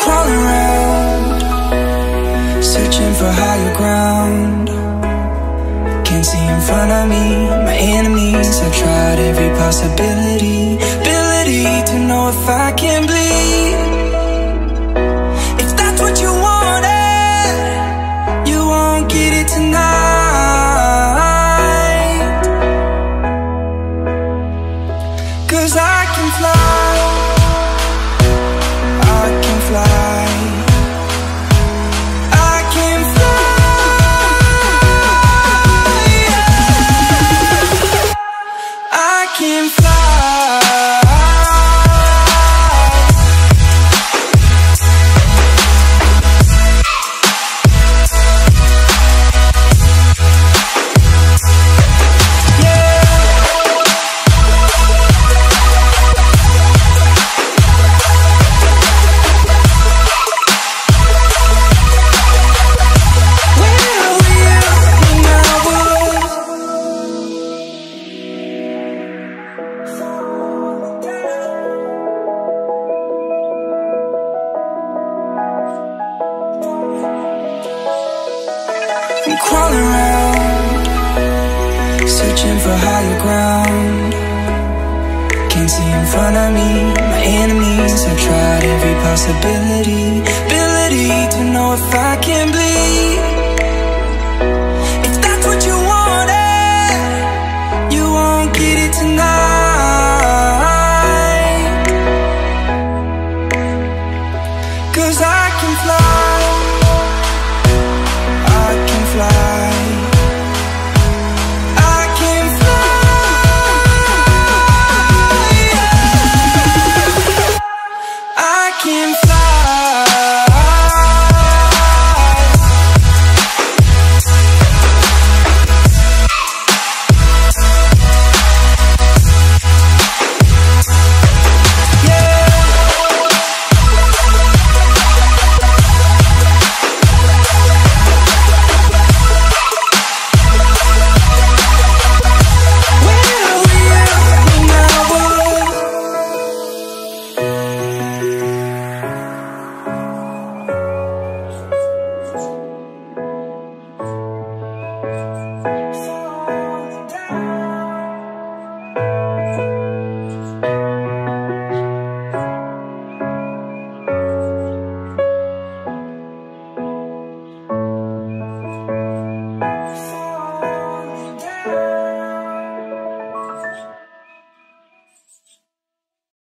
Crawling around, searching for higher ground. Can't see in front of me, my enemies. I tried every possibility, ability to know if I can bleed. If that's what you wanted, you won't get it tonight. 'Cause I can fly. Crawling around, searching for higher ground. Can't see in front of me, my enemies. I tried every possibility, ability to know if I can bleed.